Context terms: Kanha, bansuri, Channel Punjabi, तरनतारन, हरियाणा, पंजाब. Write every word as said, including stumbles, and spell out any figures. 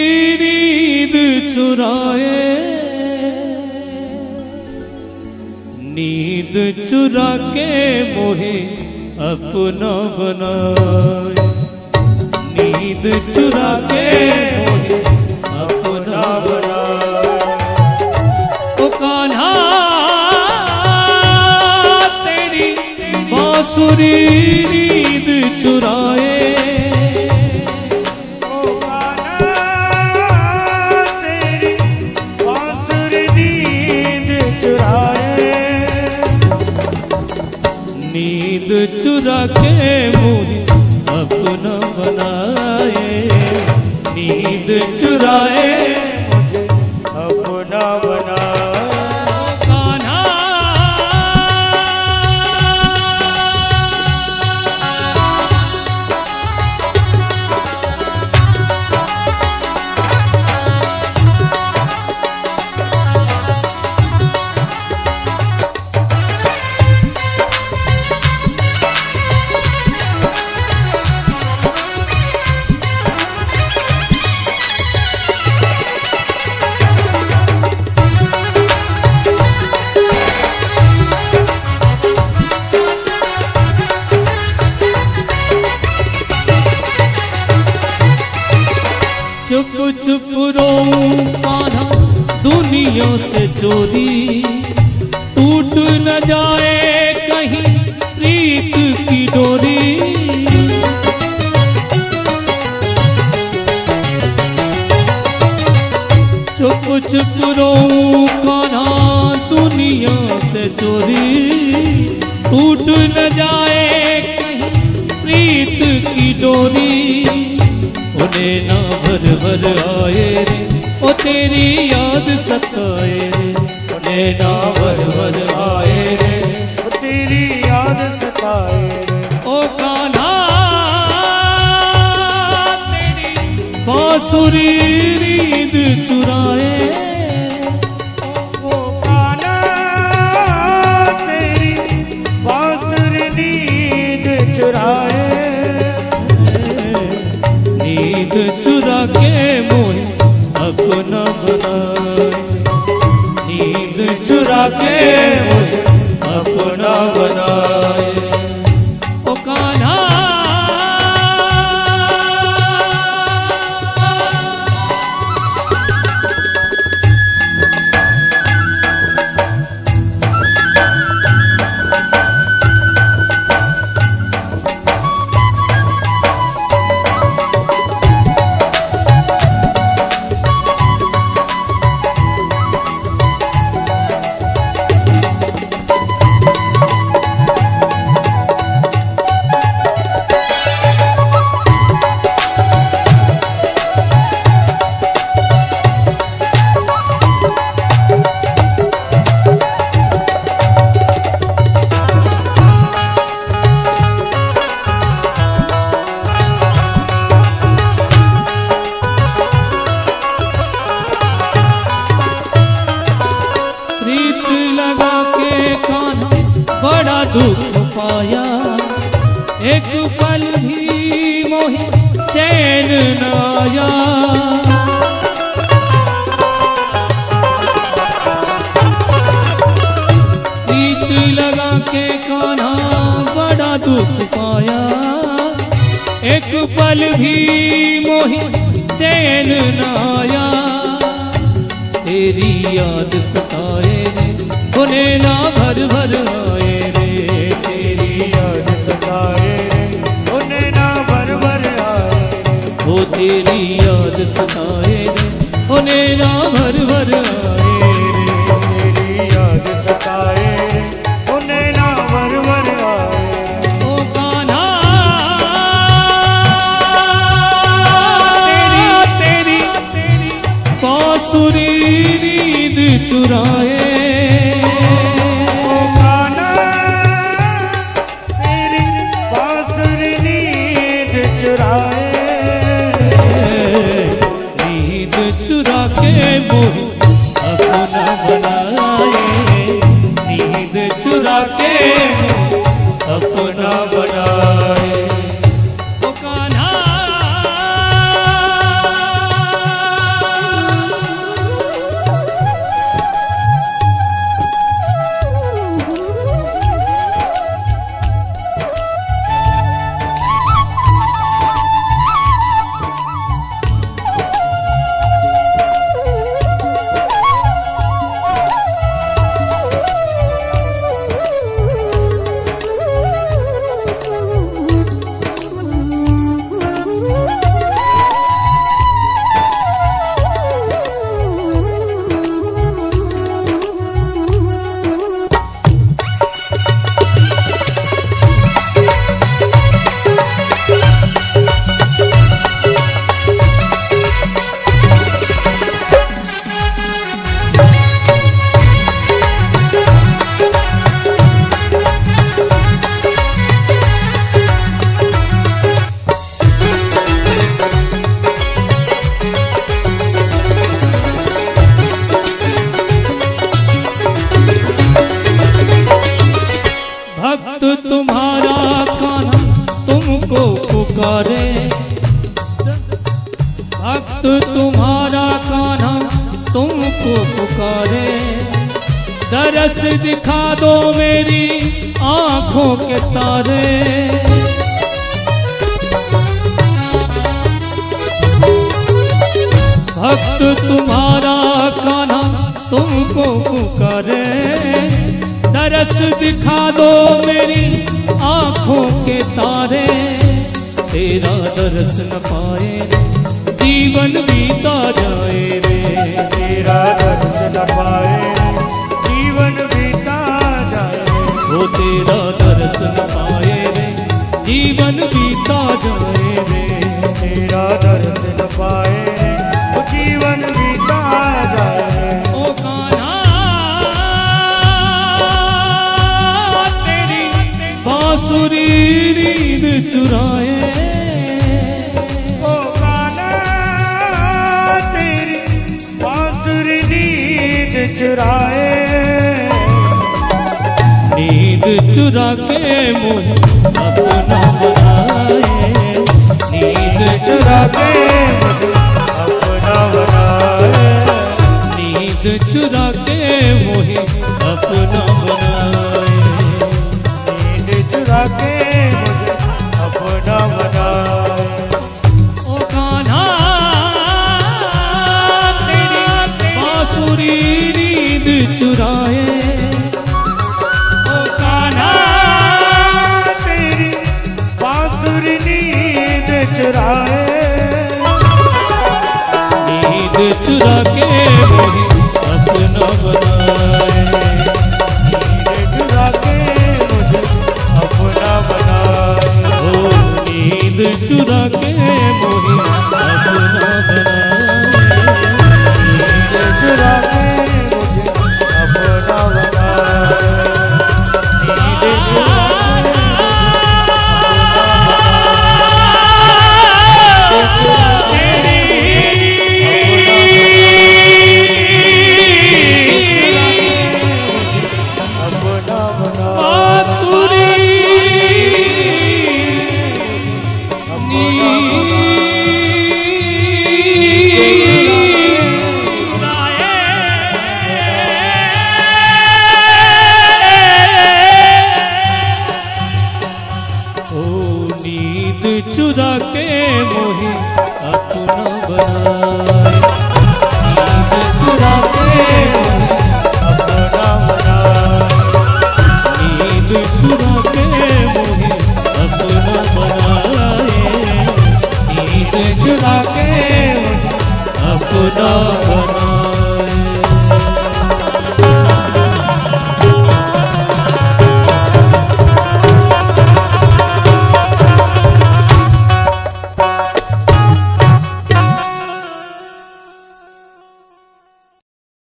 तेरी ईद चुराए नींद चुरा के मोहे अपना बनाए, नींद चुरा के मोहे अपना बनाए। ओ कान्हा तेरी बांसुरी नींद चुराए, नींद चुरा के मोहे अपना बनाए, नींद चुराए मुझे अपना बनाए। कान्हा चुप चुप रोऊं कान्हा दुनिया से चोरी, टूट न जाए कहीं प्रीत की डोरी। चुप चुप रोऊं कान्हा दुनिया से चोरी, टूट न जाए कहीं प्रीत की डोरी। उन्हें ना भर भर आए रे ओ तेरी याद सताए रे, उन्हें ना भर भर आए रे ओ तेरी याद सताए रे। ओ कान्हा तेरी बांसुरी नींद चुराए, ओ कान्हा तेरी बांसुरी नींद चुराए। नींद चुरा के मोहे अपना बनाए, नींद चुरा के मोहे अपना बनाए। ओ कान्हा दुख पाया, एक पल भी मोहे चैन न आया। प्रीत लगा के कान्हा बड़ा दुख पाया, एक पल भी मोहे चैन न आया। तेरी याद सताए रे उन्हें ना भर भर आए, उन्हें ना भर भर आए वो तेरी याद सताए, उन्हें ना भर भर आए तेरी याद सताए, उन्हें ना भर भर आए। ओ कान्हा तेरी तेरी बांसुरी नींद चुराए, चुरा के मोहे अपना बनाए, नींद चुरा के अपना बनाए। ओ कान्हा। भक्त तुम्हारा कान्हा तुमको पुकारे, दरस दिखा दो मेरी आंखों के तारे। भक्त तुम्हारा कान्हा तुमको पुकारे, दरस दिखा दो मेरी आंखों के तारे। तेरा दरस न पाए जीवन बीता जाए रे, तेरा दरस न पाए जीवन बीता जाए। वो तेरा दरस न पाए रे जीवन बीता जाए रे, तेरा दरस न पाए वो जीवन बीता जाए। ओ कान्हा तेरी बांसुरी नींद चुराए, नींद चुरा के मुझे अपना बनाए, नींद चुरा के मुझे अपना बनाए, नींद चुरा के मुझे अपना बनाए, नींद चुरा के मुझे अपना बनाए। ओ कान्हा तेरी बांसुरी नींद चुराए, नींद चुरा के मुझे अपना बनाए, नींद चुरा के मुझे अपना बनाए। ओ नींद चुरा के मुझे अपना बनाए, नींद चुरा के मुझे अपना बनाए। I'm not